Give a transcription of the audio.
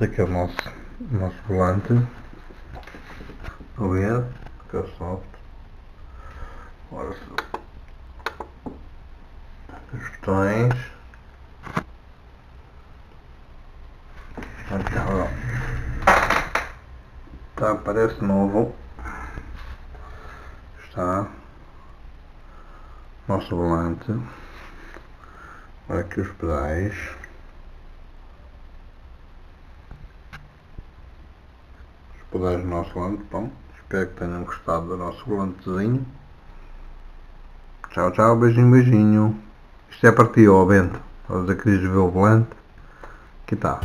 daqui é o nosso volante, o R, Microsoft. Ora, os botões. Tá, parece novo. Está nosso volante. Olha aqui os pedais. Os pedais do nosso volante. Bom, espero que tenham gostado do nosso volantezinho. Tchau, tchau, beijinho, beijinho. Isto é para ti, ó Bento. Estás a querer ver o volante? Aqui está.